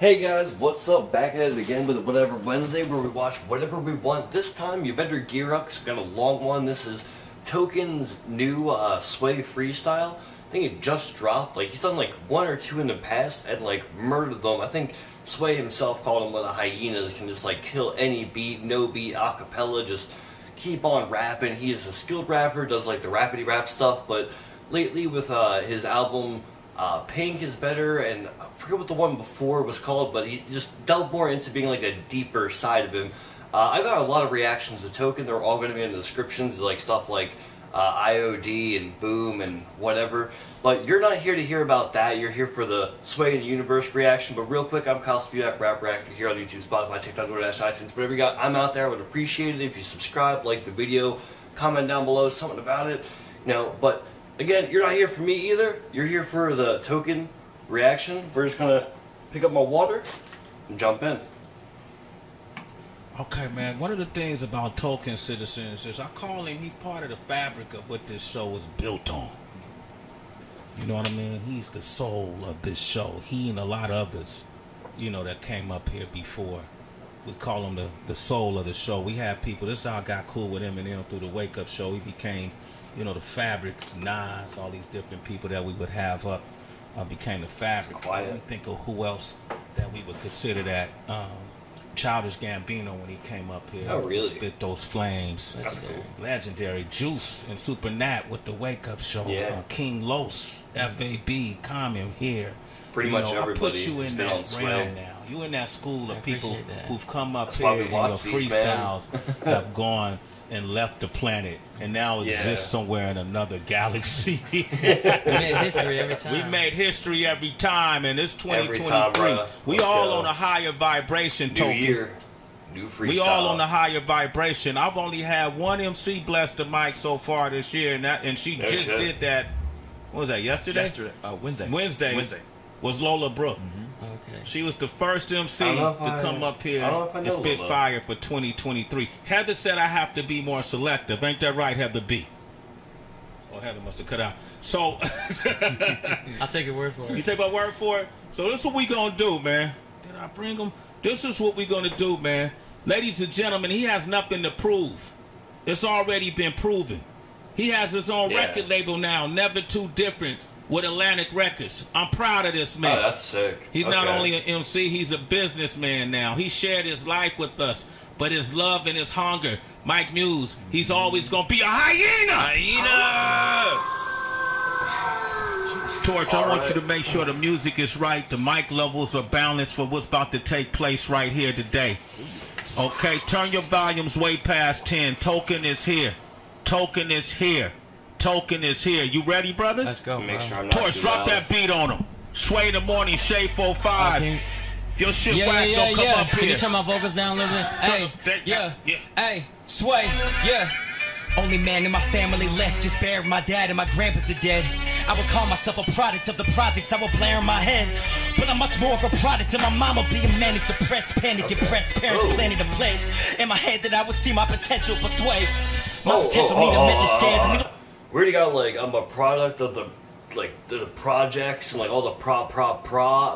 Hey guys, what's up? Back at it again with Whatever Wednesday, where we watch whatever we want. This time, you better gear up because we got a long one. This is Token's new Sway freestyle. I think it just dropped. Like, he's done like one or two in the past and like murdered them. I think Sway himself called him one of the hyenas. Can just like kill any beat, no beat, acapella, just keep on rapping. He is a skilled rapper, does like the rappity rap stuff, but lately with his album, Pink is better, and I forget what the one before was called, but he just delved more into being like a deeper side of him. I got a lot of reactions to Token. They're all going to be in the descriptions, like stuff like IOD and Boom and whatever. But you're not here to hear about that. You're here for the Sway in the Universe reaction. But real quick, I'm Kyle Spudak, Rap Reactor here on YouTube, Spotify, TikTok, DoorDash, iTunes, whatever you got. I'm out there. I would appreciate it if you subscribe, like the video, comment down below something about it. You know, but again, you're not here for me either. You're here for the Token reaction. We're just gonna pick up my water and jump in. Okay, man. One of the things about Token citizens is I call him, he's part of the fabric of what this show is built on. You know what I mean? He's the soul of this show. He and a lot of others, you know, that came up here before. We call him the soul of the show. We have people, this how I got cool with Eminem through the Wake Up Show. He became, you know, the fabric, Nas, all these different people that we would have up became the fabric. Quiet. We think of who else that we would consider that. Childish Gambino, when he came up here. Oh, really? Spit those flames. Legendary. Cool. Legendary. Juice and Supernat with the Wake Up Show. Yeah. King Los, F-A-B, Common here. Pretty much everybody. I put you in that realm now. You in that school of people who've come up here and your freestyles have gone and left the planet and now exists somewhere in another galaxy. We made history every time. We made history every time, and it's 2023. We all on a higher vibration, Token. New year, new freestyle. We all on a higher vibration. I've only had one MC bless the mic so far this year, and she just did that. What was that? Yesterday? Yesterday. Wednesday. Wednesday. Wednesday was Lola Brooke. Okay. She was the first MC to come up here and spit fire for 2023. Heather said I have to be more selective. Ain't that right, Heather B? Oh, Heather must have cut out. So I'll take your word for it. You take my word for it? So this is what we gonna do, man. Did I bring him? This is what we gonna do, man. Ladies and gentlemen, he has nothing to prove. It's already been proven. He has his own record label now, Never Too Different, with Atlantic Records. I'm proud of this man. Oh, that's sick. He's not only an MC, he's a businessman now. He shared his life with us, but his love and his hunger. Mike Muse, he's always going to be a hyena. Hyena! Torch, I want you to make sure the music is right, the mic levels are balanced for what's about to take place right here today. Okay, turn your volumes way past 10. Token is here. Token is here. Token is here. You ready, brother? Let's go. Make sure I'm not Torch, drop that beat on him. Sway the morning, Shade 45. If your shit whack, don't come up here. Can you turn my vocals down a little bit? Hey, Hey, Sway, Only man in my family left, just buried my dad and my grandpas are dead. I would call myself a product of the projects I would play in my head, but I'm much more of a product of my mama being manic, depressed, panic, impressed, parents planning a pledge in my head that I would see my potential, but Sway, my potential need a method stands me. We already got like I'm a product of the projects and like all the pra.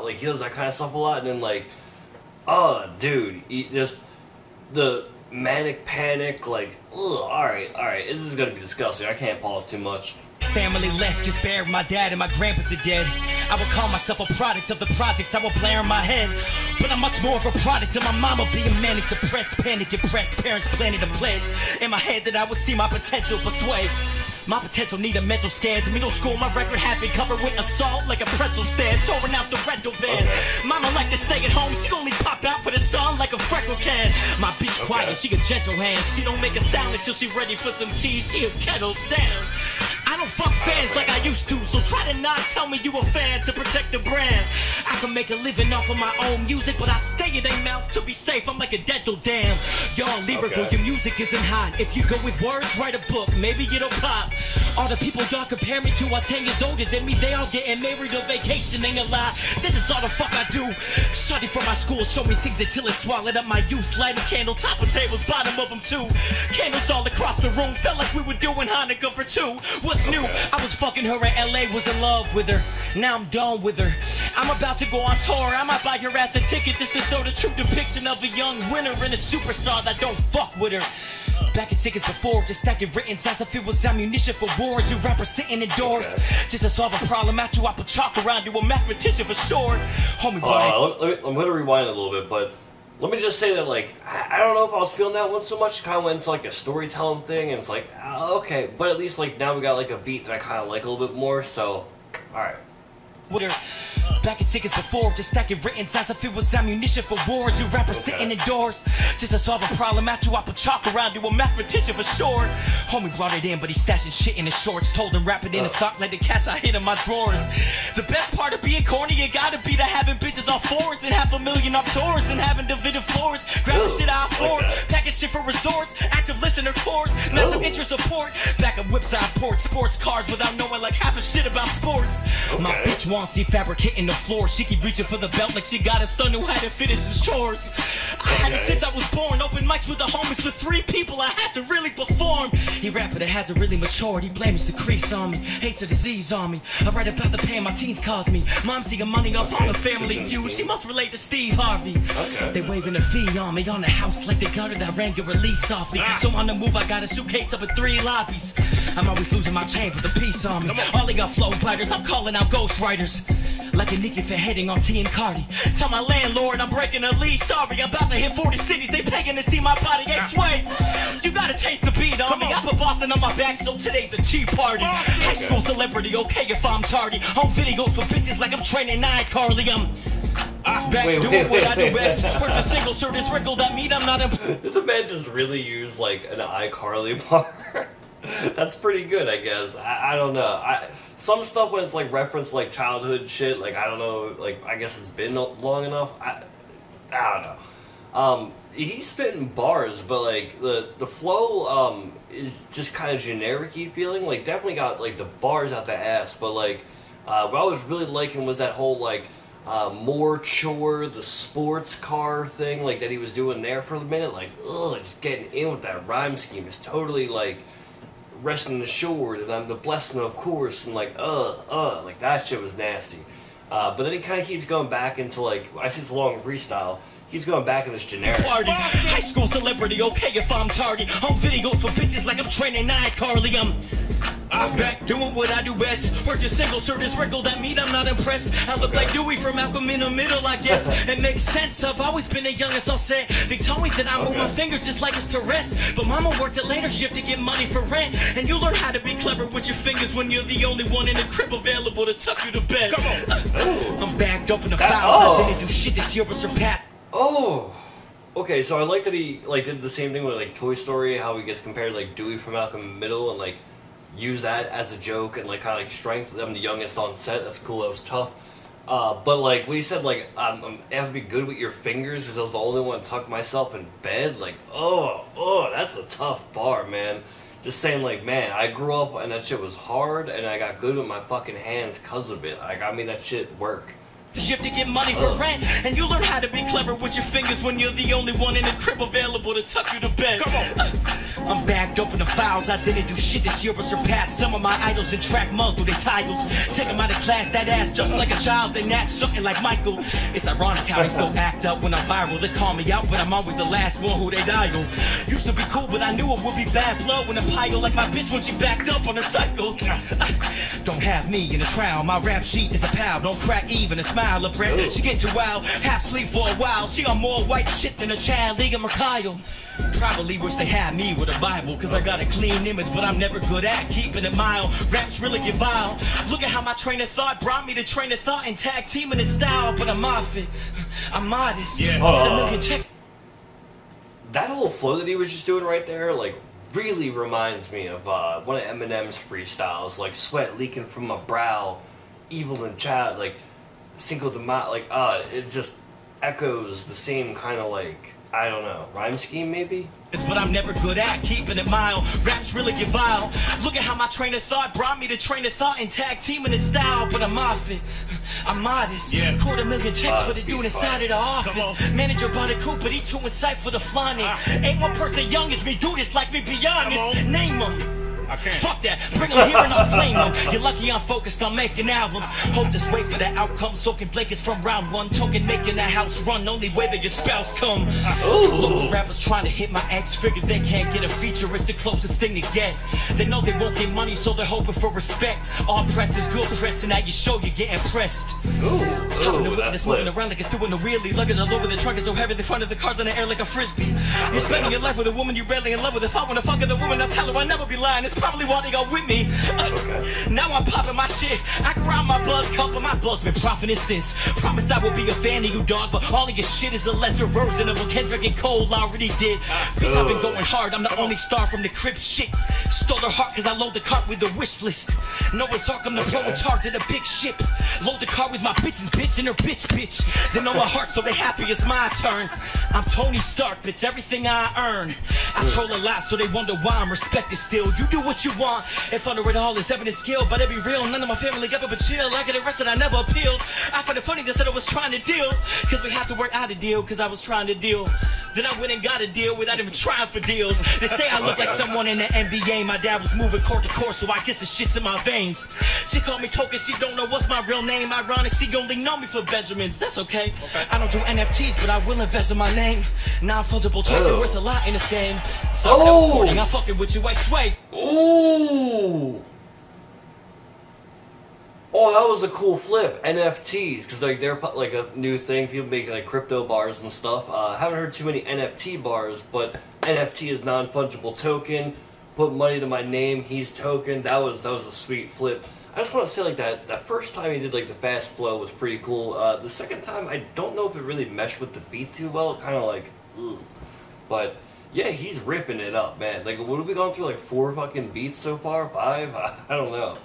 Like he does that kind of stuff a lot, and then like, oh dude, just the manic panic. Like, all right, this is gonna be disgusting. I can't pause too much. Family left, just buried my dad and my grandpas are dead. I would call myself a product of the projects I would play in my head, but I'm much more of a product of my mama being manic, depressed, panic, impressed, parents planning a pledge in my head that I would see my potential, but Sway, my potential need a mental scan. To middle school, my record had been covered with assault like a pretzel stand, throwing out the rental van. Mama like to stay at home, she only pop out for the sun like a freckle can. My beat quiet, she a gentle hand. She don't make a sound until she ready for some tea. She a kettle down. I don't fuck fans like I used to, so try to not tell me you a fan to protect the brand. I can make a living off of my own music, but I stay in their mouth to be safe. I'm like a dental dam. Y'all lyrical, your music isn't hot. If you go with words, write a book, maybe it'll pop. All the people y'all compare me to are 10 years older than me. They all getting married on vacation, ain't a lie. This is all the fuck I do. Shut it from my school, show me things until it swallowed up my youth. Light a candle, top of tables, bottom of them too. Candles all across the room, felt like we were doing Hanukkah for two. What's new? I was fucking her in LA, was in love with her. Now I'm done with her. I'm about to go on tour. I might buy your ass a ticket just to show the true depiction of a young winner and a superstar that don't fuck with her. Back at tickets before, just stacking written signs. I feel was ammunition for wars. You rappers sitting indoors, okay, just to solve a problem. After I put chalk around you, a mathematician for sure. Homie, I'm gonna rewind a little bit, but let me just say that, like, I don't know if I was feeling that one so much. Kind of went into like a storytelling thing, and it's like, okay, but at least like now we got like a beat that I kind of like a little bit more. So, all right. Back in tickets before, just stacking written signs. I feel was ammunition for wars. You rappers sitting indoors, just to solve a problem. After I put chalk around you, a mathematician for sure. Homie brought it in, but he's stashing shit in his shorts. Told him wrap it in a sock, let the cash I hid in my drawers. The best part of being corny, it gotta be to having bitches off fours and $500,000 off tours and having dividend floors. Grabbing shit I afford, packing shit for resorts. Active listener cores, massive interest support. Back at whips I import sports cars without knowing like half a shit about sports. My bitch wants see fabric hitting the floor. She keep reaching for the belt like she got a son who had to finish his chores. I had it since I was born. Open mics with the homies for 3 people. I had to really perform. He rapper that hasn't really matured. He blames the crease on me, hates a disease on me. I write about the pain my teens caused me. Mom seeking money off on the Family Feud. She must relate to Steve Harvey. They waving a fee on me on the house like they gutted. I rang your release softly. So on the move I got a suitcase up in 3 lobbies. I'm always losing my chain with the piece on me. All they got flow biters. I'm calling out ghostwriters. Like a Nikki for heading on T and Cardi. Tell my landlord I'm breaking a lease. Sorry, I'm about to hit 40 cities. They paying to see my body. Hey, Sway, you gotta change the beat on me. I put Boston on my back, so today's a cheap party. High school celebrity, okay if I'm tardy. Home videos for bitches like I'm training 9 Carly. I'm back doing what I do best. We're just single shirt is wrinkled. That mean I'm not a... Did the man just really use like an iCarly bar? That's pretty good, I guess. I don't know. Some stuff when it's like referenced like childhood shit, like I don't know, like I guess it's been long enough. I don't know. He's spitting bars, but like the flow is just kind of generic-y feeling. Like definitely got like the bars out the ass, but like what I was really liking was that whole like more chore, the sports car thing, like that he was doing there for a minute. Like just getting in with that rhyme scheme is totally like resting assured, and I'm the blessing of course, and like like that shit was nasty. But then he kind of keeps going back into like, I see it's a long freestyle. Keeps going back in this generic party. High school celebrity, okay if I'm tardy. Home videos for bitches like I'm training 9 Carly. I'm back doing what I do best. We're just single shirt is wrinkled. That mean I'm not impressed. I look like Dewey from Malcolm in the Middle, I guess. It makes sense. I've always been the youngest on set. They told me that I move my fingers just like it's to rest. But mama worked a later shift to get money for rent. And you learn how to be clever with your fingers when you're the only one in the crib available to tuck you to bed. Come on. I'm back dumping the fouls. I didn't do shit this year but surpassed. Okay, so I like that he like did the same thing with like Toy Story, how he gets compared to like Dewey from Malcolm in the Middle, and like use that as a joke and like kind of like strength. I'm the youngest on set. That's cool. That was tough. But like when he said like I have to be good with your fingers because I was the only one to tuck myself in bed. Like that's a tough bar, man. Just saying like, man, I grew up and that shit was hard, and I got good with my fucking hands cause of it. Like I made that shit work. Shift to get money for rent, and you learn how to be clever with your fingers when you're the only one in the crib available to tuck you to bed. Come on. I'm bagged up in the files. I didn't do shit this year but surpassed some of my idols and track mud through their titles. Take them out of class, that ass just like a child, then act something like Michael. It's ironic how they still act up when I'm viral. They call me out, but I'm always the last one who they dial. Used to be cool, but I knew it would be bad blood when a pile like my bitch when she backed up on her cycle. Don't have me in a trial. My rap sheet is a pal. Don't crack even a smile. She get too wild, half sleep for a while. She got more white shit than a child, Liga Mercado. Probably wish they had me with a Bible, cause I got a clean image, but I'm never good at keeping it mild. Raps really get vile. Look at how my train of thought brought me to train of thought and tag teaming in style, but I'm off it. I'm modest. That whole flow that he was just doing right there, like, really reminds me of one of Eminem's freestyles, like sweat leaking from my brow, evil and child, like Cinco de Mayo, like, it just echoes the same kind of, like, I don't know, rhyme scheme maybe? It's what I'm never good at, keeping it mild. Raps really get vile. Look at how my train of thought brought me to train of thought and tag teaming in style, but I'm off it. I'm modest. $250,000 checks for the dude inside of the office. Manager bought a coupe, but he too insightful to flaunt it. Ain't one person young as me, do this like me, be honest. Name him. Fuck that, bring them here and I'll flame them. You're lucky I'm focused on making albums. Hope this wait for the outcome, soaking blankets from round one. Token making the house run, only way that your spouse come. Look to rappers trying to hit my ex, figure they can't get a feature, it's the closest thing to get. They know they won't get money, so they're hoping for respect. All press is good press, and now you show you're getting pressed. Hopping the whip is moving around like it's doing a wheelie. Luggage all over the truck is so heavy, the front of the car's in the air like a frisbee. You're spending your life with a woman you barely in love with. If I want to fuck the woman, I'll tell her I'll never be lying. It's probably why they go with me. Now I'm popping my shit. I can round my blood's cup, but my blood's been profiting since. Promise I will be a fan of you, dog, but all of your shit is a lesser version of what Kendrick and Cole already did. Bitch, I've been going hard. I'm the only star from the crib shit. Stole her heart because I load the cart with the wish list. Noah's Ark, I'm the pro in charge of the big ship. Load the cart with my bitches, bitch, and her bitch, bitch. They know my heart, so they happy it's my turn. I'm Tony Stark, bitch, everything I earn. I troll a lot, so they wonder why I'm respected still. You do what you want, if under it all is evident skill. But it be real, none of my family ever been chill. Like it arrested, I never appealed. I find it funny they said I was trying to deal, cause we had to work out a deal, cause I was trying to deal. Then I went and got a deal without even trying for deals. They say I look like someone in the NBA. My dad was moving court to court, so I guess the shit's in my veins. She called me Token, she don't know what's my real name. Ironic, she only know me for Benjamins. That's okay. I don't do NFTs, but I will invest in my name. Non-fungible token worth a lot in this game. So I'm fucking with you, I Sway. Ooh. Oh, that was a cool flip. NFTs, because like they're like a new thing. People make like crypto bars and stuff. Haven't heard too many NFT bars, but NFT is non-fungible token. Put money to my name. He's token. That was a sweet flip. I just want to say like that first time he did like the fast flow was pretty cool. The second time I don't know if it really meshed with the beat too well. Kind of like, ooh. But yeah, he's ripping it up, man. Like what have we gone through? Like 4 fucking beats so far? 5? I don't know.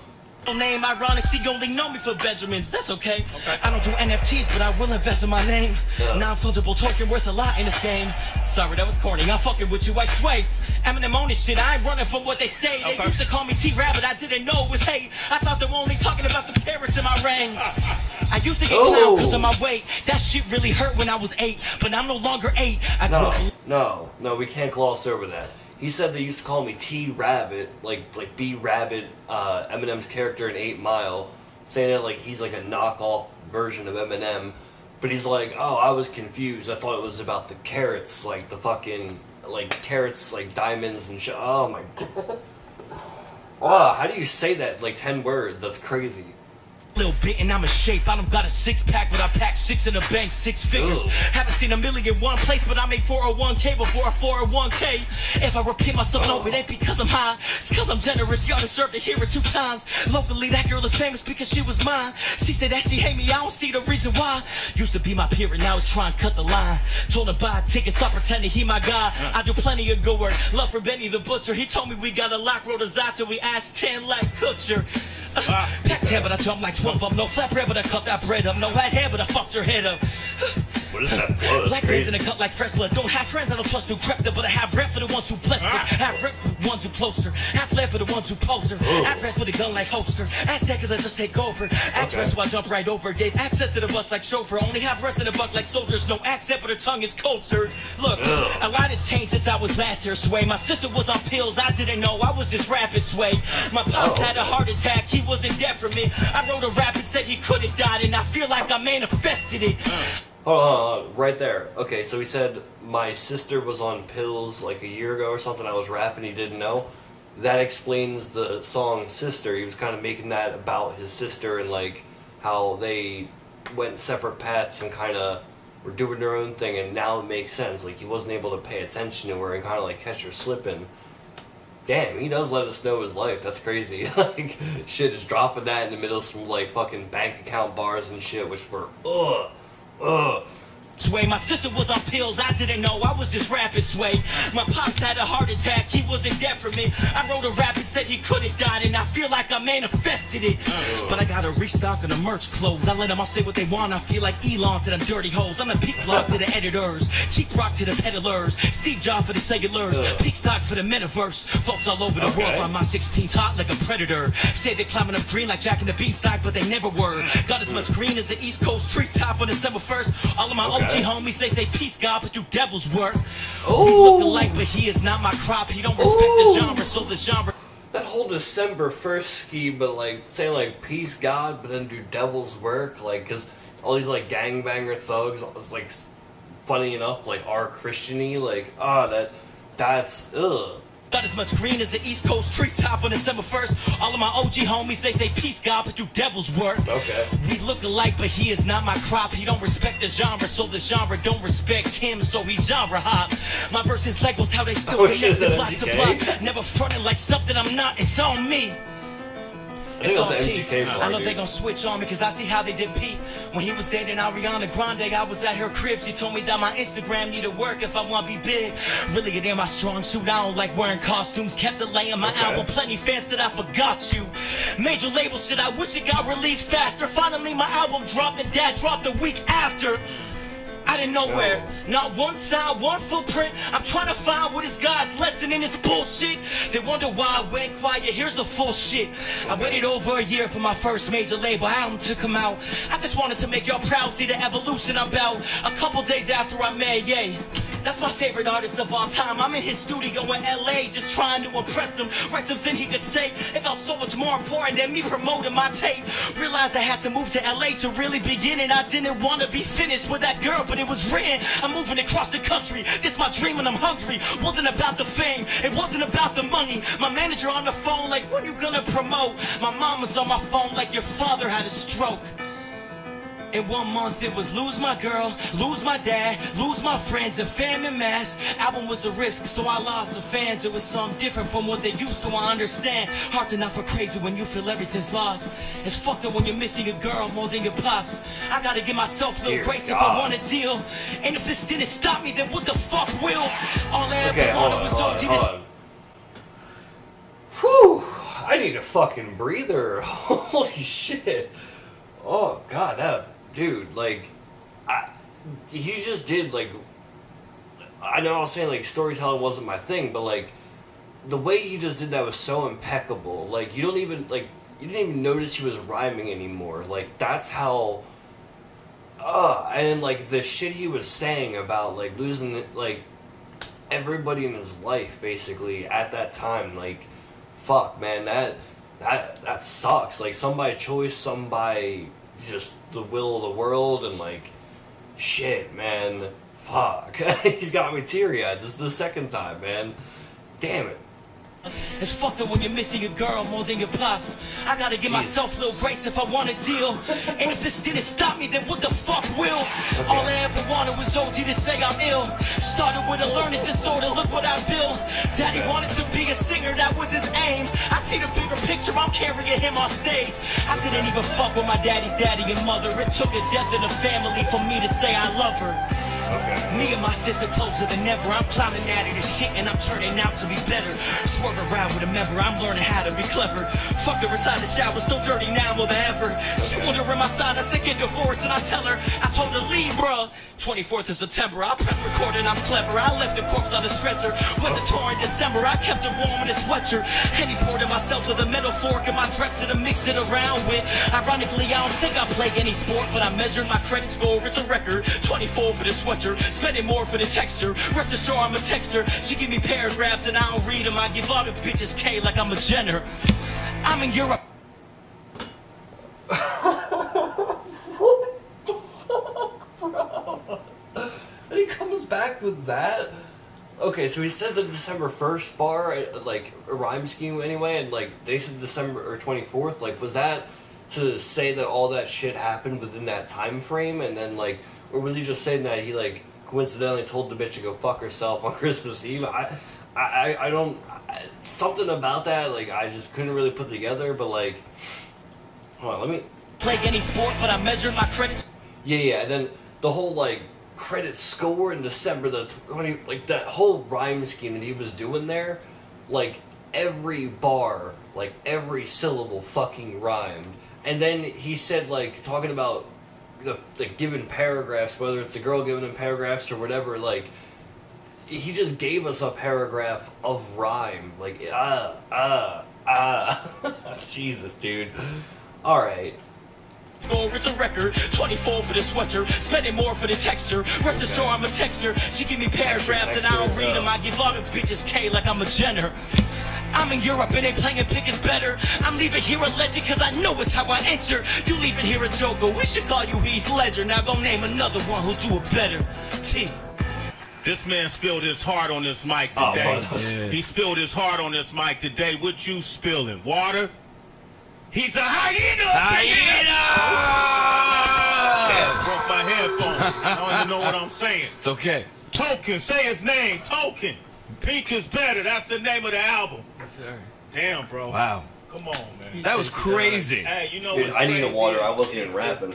Name ironic, she only know me for Benjamins. That's okay. I don't do NFTs, but I will invest in my name. Non-fungible token worth a lot in this game. Sorry, that was corny. I'm fucking with you, I Sway. Eminem own this shit. I ain't running from what they say. They used to call me T Rabbit. I didn't know it was hate. I thought they were only talking about the parents in my reign. I used to get clowned because of my weight. That shit really hurt when I was 8, but I'm no longer 8. No, we can't gloss over that. He said they used to call me T Rabbit, like B Rabbit, Eminem's character in 8 Mile, saying that like he's like a knockoff version of Eminem, but he's like, oh, I was confused. I thought it was about the carrots, like the fucking like carrots, like diamonds and shit. Oh my god. Oh, how do you say that like 10 words? That's crazy. Little bit and I'm a shape. I don't got a 6-pack, but I pack 6 in the bank, 6 figures. Ooh. Haven't seen a million in one place, but I made 401k before a 401k. If I repeat myself, no, it ain't because I'm high. It's because I'm generous. Y'all deserve to hear it 2 times. Locally, that girl is famous because she was mine. She said that she hate me. I don't see the reason why. Used to be my peer, and now it's trying to cut the line. Told her buy a ticket, stop pretending he my guy. I do plenty of good work. Love for Benny the Butcher. He told me we got a lock, road a we asked 10 like Kutcher. Packed head, but I jumped like 12 of them. No flap bread, but I cut that bread up. No white hair, but I fucked your head up. What is that? Black hands in a cut like fresh blood. Don't have friends I don't trust who crept up, but I have rep for the ones who blessed us. Have rep for the ones who closer. Have flare for the ones who poser. I press with a gun like holster. Ask that cause I just take over. Actress, so I jump right over. Gave access to the bus like chauffeur. Only have rest in the buck like soldiers. No accent, but her tongue is cold, sir. Look, a lot has changed since I was last year, Sway. My sister was on pills, I didn't know. I was just rapping, Sway. My pops had a heart attack, he was in debt for me. I wrote a rap and said he could have died, and I feel like I manifested it. Hold on, right there. Okay, so he said my sister was on pills like a year ago or something. I was rapping, he didn't know. That explains the song Sister. He was kind of making that about his sister and like how they went separate paths and kind of were doing their own thing, and now it makes sense. Like he wasn't able to pay attention to her and kind of like catch her slipping. Damn, he does let us know his life. That's crazy. Like shit, just dropping that in the middle of some like fucking bank account bars and shit, which were Sway, my sister was on pills, I didn't know, I was just rapping, Sway. My pops had a heart attack, he was in debt for me. I wrote a rap and said he could have died, and I feel like I manifested it. But I gotta restock on the merch clothes. I let them all say what they want, I feel like Elon to them dirty hoes. I'm the peak blog to the editors, cheap rock to the peddlers, Steve Jobs for the cellulars, peak stock for the metaverse. Folks all over the world find my 16s hot like a predator. Say they're climbing up green like Jack and the Beanstalk, but they never were. Got as much green as the East Coast treetop on December 1st. All of my OG homies, they say peace God, but do devil's work. He look alike, but he is not my crop. He don't respect the genre, so the genre. that whole December 1st scheme, but like saying like peace God, but then do devil's work, like because all these like gangbanger thugs, like funny enough, like are Christiany, like that's ugh. Got as much green as the East Coast treetop on December 1st. All of my OG homies, they say peace God, but do devil's work. Okay. We look alike, but he is not my crop. He don't respect the genre, so the genre don't respect him, so he genre hop. My verses Legos, how they still connect block to block. Never fronting like something I'm not, it's on me. It's on MGK part, I know they gonna switch on me, because I see how they did Pete. When he was dating Ariana Grande, I was at her crib. She told me that my Instagram needed work if I want to be big. Really, it ain't my strong suit. I don't like wearing costumes. Kept delaying my album. Plenty fans that I forgot you. Major label shit, I wish it got released faster. Finally, my album dropped and Dad dropped a week after. I didn't know where. Not one side, one footprint. I'm trying to find what is God's lesson in this bullshit. They wonder why I went quiet. Here's the full shit. I waited over a year for my first major label album to come out. I just wanted to make y'all proud, see the evolution I'm about. A couple days after I met Ye. That's my favorite artist of all time. I'm in his studio in LA just trying to impress him. Write something he could say. It felt so much more important than me promoting my tape. Realized I had to move to LA to really begin, and I didn't want to be finished with that girl, but it was written. I'm moving across the country. This my dream and I'm hungry. Wasn't about the fame. It wasn't about the money. My manager on the phone like, when you gonna promote? My mom was on my phone like, your father had a stroke. In 1 month, it was lose my girl, lose my dad, lose my friends, and famine mass. Album was a risk, so I lost the fans. It was something different from what they used to, I understand. Hard to not for crazy when you feel everything's lost. It's fucked up when you're missing a girl more than your pops. I gotta give myself a little grace if I want a deal. And if this didn't stop me, then what the fuck will? All I ever wanted was OG this. Whew, I need a fucking breather. Holy shit. Oh God, that was, dude, like, he just did, like, I know I was saying, like, storytelling wasn't my thing, but, like, the way he just did that was so impeccable. Like, you don't even, like, you didn't even notice he was rhyming anymore. Like, that's how, and, like, the shit he was saying about, like, losing, like, everybody in his life, basically, at that time. Like, fuck, man, that sucks. Like, some by choice, some by just the will of the world, and like, shit, man, fuck. He's got me teary-eyed. This is the second time, man. Damn it. It's fucked up when you're missing a girl more than your pops. I gotta give myself a little grace if I want a deal. And if this didn't stop me, then what the fuck will? Okay. All I ever wanted was OG to say I'm ill. Started with a learning disorder, look what I built. Daddy wanted to be a singer, that was his aim. I see the bigger picture, I'm carrying him on stage. I didn't even fuck with my daddy's daddy and mother. It took a death in the family for me to say I love her. Okay. Me and my sister closer than ever. I'm climbing out of this shit and I'm turning out to be better. Swerve around with a member, I'm learning how to be clever. Fucked her inside the shower, still dirty now more than ever. She wanted her in my side, I said get divorced, and I tell her, I told her leave, bruh. 24th of September, I press record and I'm clever. I left the corpse on the stretcher. Went to tour in December, I kept her warm in a sweatshirt. Henny poured in myself with a metal fork and my dress to mix it around with. Ironically, I don't think I play any sport, but I measured my credit score, it's a record. 24 for the sweatshirt. Spending more for the texture. Rest assured I'm a texter. She give me paragraphs and I don't read them. I give all the bitches K like I'm a Jenner. I'm in Europe. What the fuck, bro? And he comes back with that? Okay, so he said the December 1st bar, like, a rhyme scheme anyway, and, like, they said December or 24th. Like, was that to say that all that shit happened within that time frame and then, like, or was he just saying that he, like, coincidentally told the bitch to go fuck herself on Christmas Eve? I don't... something about that, like, I just couldn't really put together, but, like... Hold on, let me... Play any sport, but I measured my credits... Yeah, and then the whole, like, credit score in December, the 20... Like, that whole rhyme scheme that he was doing there, like, every bar, like, every syllable fucking rhymed. And then he said, like, talking about... The given paragraphs, whether it's a girl giving him paragraphs or whatever, like, he just gave us a paragraph of rhyme. Like, Jesus, dude. All right. It's a record, 24 for the sweatshirt, spending more for the texture. Rest assured I'm a texter. She give me paragraphs and I don't read them. I give all the bitches K like I'm a Jenner. I'm in Europe and they playing Pink is better. I'm leaving here a legend cause I know it's how I enter. You leaving here a joker, we should call you Heath Ledger. Now go name another one who'll do it better. T. This man spilled his heart on this mic today. Oh, he spilled his heart on this mic today. What you spilling? Water? He's a hyena! Hyena! I broke my headphones. I don't even know what I'm saying. It's okay. Token, say his name. Token. Pink is better. That's the name of the album. Yes, sir. Damn, bro. Wow. Come on, man. He's that was crazy. Hey, you know what? I need a water. I wasn't even rapping.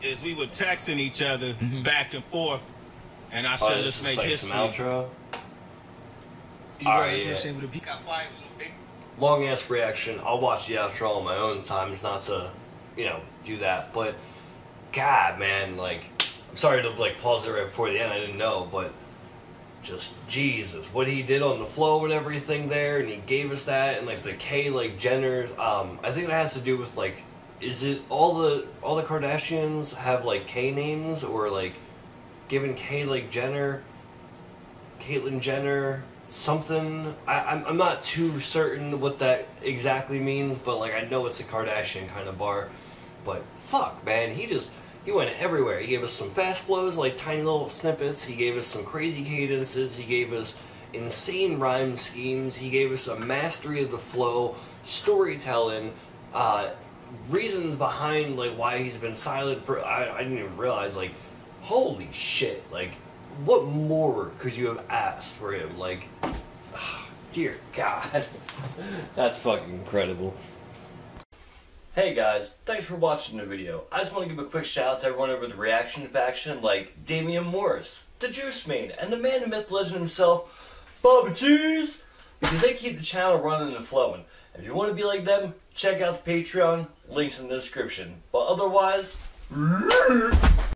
Is we were texting each other back and forth. And I said, let's make history. Outro. Long ass reaction. I'll watch the outro on my own time. It's not to, you know, do that. But God, man, like, I'm sorry to like pause it right before the end. I didn't know, but just Jesus, what he did on the flow and everything there, and he gave us that, and like the K, like Jenner's. I think that has to do with like, is it all the Kardashians have like K names or like. Giving K like Jenner, Caitlyn Jenner, something. I'm not too certain what that exactly means, but like I know it's a Kardashian kind of bar. But fuck, man, he went everywhere. He gave us some fast flows, like tiny little snippets. He gave us some crazy cadences. He gave us insane rhyme schemes. He gave us a mastery of the flow, storytelling, reasons behind like why he's been silent for. I didn't even realize like. Holy shit, like, what more could you have asked for him? Like, oh, dear God. That's fucking incredible. Hey guys, thanks for watching the video. I just want to give a quick shout out to everyone over the reaction faction, like Damian Morris, the Juice Man, and the man, the myth, legend himself, Bubba Cheese, because they keep the channel running and flowing. If you want to be like them, check out the Patreon, links in the description. But otherwise...